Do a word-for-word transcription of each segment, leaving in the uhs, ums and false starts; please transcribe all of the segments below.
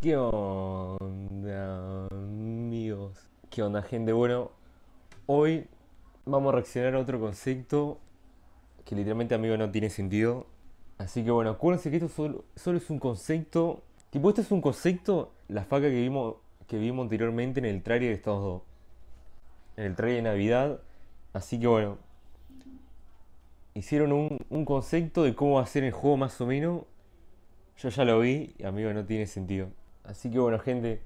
¿Qué onda, amigos? ¿Qué onda, gente? Bueno, hoy vamos a reaccionar a otro concepto que literalmente, amigo, no tiene sentido. Así que bueno, acuérdense que esto solo, solo es un concepto. Tipo, esto es un concepto, la faca que vimos, que vimos anteriormente en el trailer de Estados dos. En el trailer de Navidad. Así que bueno, hicieron un, un concepto de cómo va a ser el juego más o menos. Yo ya lo vi y, amigo, no tiene sentido. Así que bueno, gente,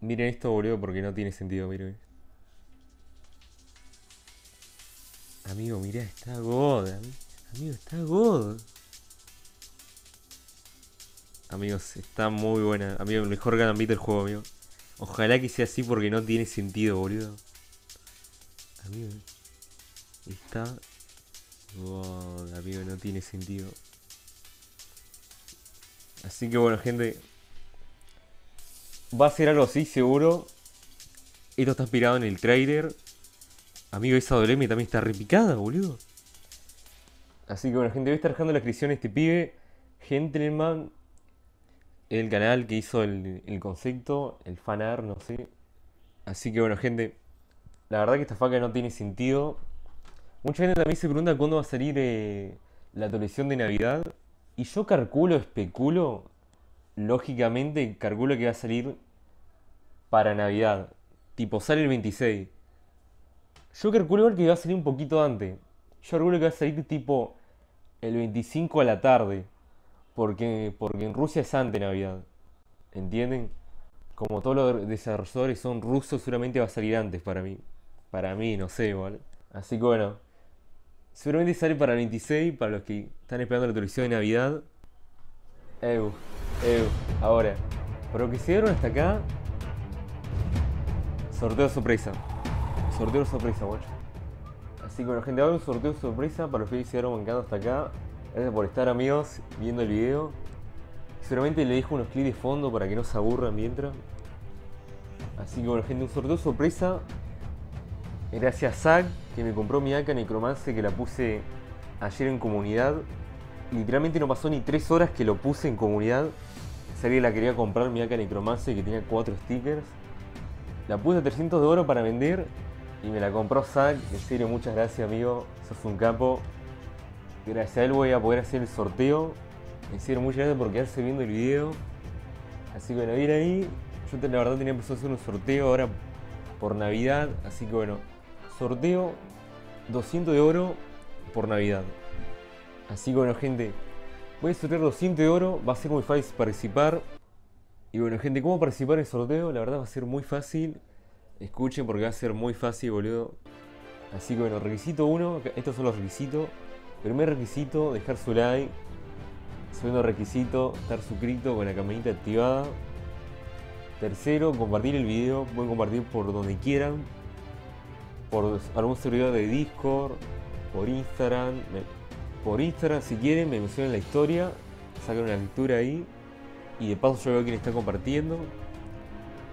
miren esto, boludo, porque no tiene sentido, miren. Amigo, mirá, está God. Amigo, está God. Amigos, está muy buena. Amigo, el mejor Karambit del juego, amigo. Ojalá que sea así porque no tiene sentido, boludo. Amigo, está God, amigo, no tiene sentido. Así que bueno, gente, va a ser algo así, seguro. Esto está inspirado en el trailer. Amigo, esa W M también está repicada, boludo. Así que bueno, gente, voy a estar dejando en la descripción este pibe, Gentleman, el canal que hizo el, el concepto, el fanart, no sé. Así que bueno, gente, la verdad que esta faca no tiene sentido. Mucha gente también se pregunta cuándo va a salir eh, la actualización de Navidad. Y yo calculo, especulo, lógicamente calculo que va a salir para Navidad. Tipo, sale el veintiséis. Yo calculo que va a salir un poquito antes. Yo calculo que va a salir tipo el veinticinco a la tarde. Porque, porque en Rusia es antes de Navidad. ¿Entienden? Como todos los desarrolladores son rusos, seguramente va a salir antes para mí. Para mí, no sé, ¿vale? Así que bueno, seguramente sale para el veintiséis, para los que están esperando la televisión de Navidad. Ew, ew. Ahora, para los que se dieron hasta acá, sorteo sorpresa. Sorteo sorpresa, guacho. Así que bueno, gente, va a haber un sorteo sorpresa para los que se dieron bancando hasta acá. Gracias por estar, amigos, viendo el video. Seguramente le dejo unos clips de fondo para que no se aburran mientras. Así que bueno, gente, un sorteo sorpresa. Gracias a Zack, que me compró mi A K Necromancer, que la puse ayer en comunidad. Literalmente no pasó ni tres horas que lo puse en comunidad. Sabía que la quería comprar, mi A K Necromancer, que tenía cuatro stickers. La puse a trescientos de oro para vender y me la compró Zack. En serio, muchas gracias, amigo. Sos un capo. Gracias a él voy a poder hacer el sorteo. En serio, muchas gracias por quedarse viendo el video. Así que bueno, bien ahí. Yo la verdad tenía pensado hacer un sorteo ahora por Navidad. Así que bueno, sorteo doscientos de oro por Navidad. Así que bueno, gente, voy a sortear doscientos de oro. Va a ser muy fácil participar. Y bueno, gente, ¿cómo participar en el sorteo? La verdad va a ser muy fácil. Escuchen porque va a ser muy fácil, boludo. Así que bueno, requisito uno. Estos son los requisitos. Primer requisito, dejar su like. Segundo requisito, estar suscrito con la campanita activada. Tercero, compartir el video. Pueden compartir por donde quieran, por algún servidor de Discord, por Instagram, me, por Instagram si quieren, me mencionan la historia, sacan una lectura ahí y de paso yo veo quién está compartiendo.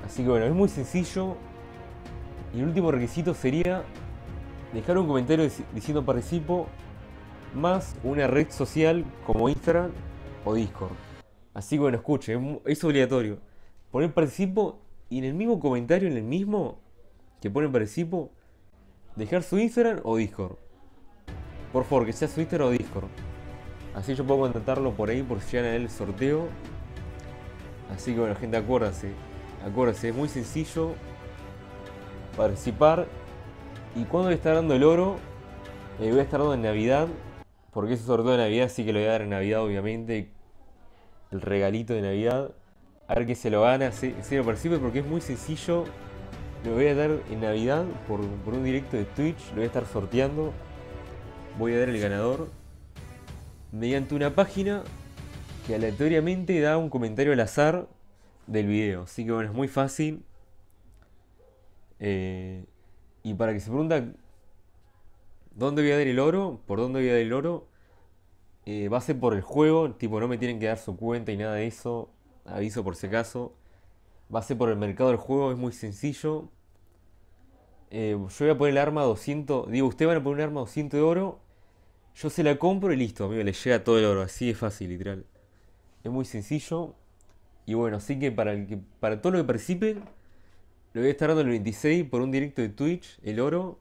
Así que bueno, es muy sencillo. Y el último requisito sería dejar un comentario diciendo participo, más una red social como Instagram o Discord. Así que bueno, escuchen, es obligatorio poner participo y en el mismo comentario, en el mismo que ponen participo, dejar su Instagram o Discord. Por favor, que sea su Instagram o Discord. Así yo puedo contactarlo por ahí por si llegan a él el sorteo. Así que bueno, gente, acuérdense. Acuérdense, es muy sencillo participar. Y cuando le está dando el oro, le voy a estar dando en Navidad. Porque es un sorteo de Navidad, así que lo voy a dar en Navidad, obviamente. El regalito de Navidad. A ver qué se lo gana. En serio, participe porque es muy sencillo. Lo voy a dar en Navidad por, por un directo de Twitch. Lo voy a estar sorteando. Voy a dar el ganador mediante una página que aleatoriamente da un comentario al azar del video. Así que bueno, es muy fácil. Eh, y para que se pregunta dónde voy a dar el oro, por dónde voy a dar el oro, eh, va a ser por el juego. Tipo, no me tienen que dar su cuenta y nada de eso. Aviso por si acaso. Va a ser por el mercado del juego, es muy sencillo. Eh, yo voy a poner el arma doscientos. Digo, ustedes van a poner un arma doscientos de oro. Yo se la compro y listo, amigo. Les llega todo el oro. Así de fácil, literal. Es muy sencillo. Y bueno, así que para, el que, para todo lo que participen, lo voy a estar dando el veintiséis por un directo de Twitch, el oro.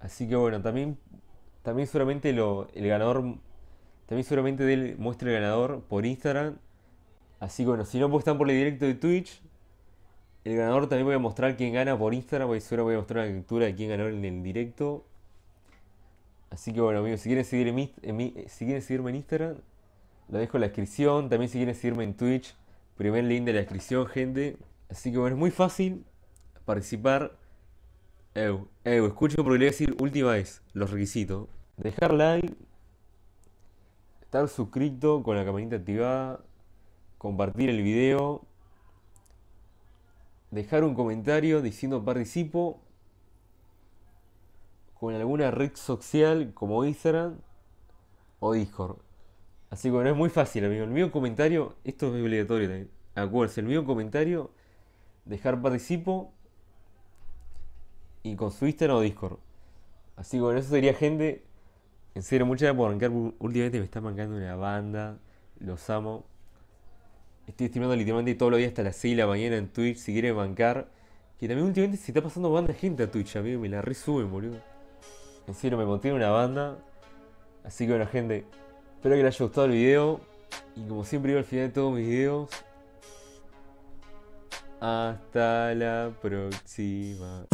Así que bueno, también, también seguramente lo, el ganador, también seguramente del muestra el ganador por Instagram. Así que bueno, si no apuestan por el directo de Twitch, el ganador también voy a mostrar quién gana por Instagram, porque seguro voy a mostrar una captura de quién ganó en el directo. Así que bueno amigos, si quieren, seguir en mi, en mi, si quieren seguirme en Instagram, lo dejo en la descripción. También si quieren seguirme en Twitch, primer link de la descripción, gente. Así que bueno, es muy fácil participar. Eu, eu, escucho porque le voy a decir última vez los requisitos. Dejar like, estar suscrito con la campanita activada, compartir el video, dejar un comentario diciendo participo, con alguna red social como Instagram o Discord. Así que bueno, es muy fácil amigo, el mío comentario, esto es obligatorio también, acuérdense, el mío comentario, dejar participo y con su Instagram o Discord. Así que bueno, eso sería gente. En serio, muchas gracias por arrancar. Últimamente me está mancando una banda. Los amo. Estoy streamando literalmente todos los días hasta las seis de la mañana en Twitch. Si quieren bancar. Que también últimamente se está pasando banda de gente a Twitch, amigo. Me la resuben, boludo. En serio, me motiva una banda. Así que bueno, gente. Espero que les haya gustado el video. Y como siempre digo al final de todos mis videos, hasta la próxima.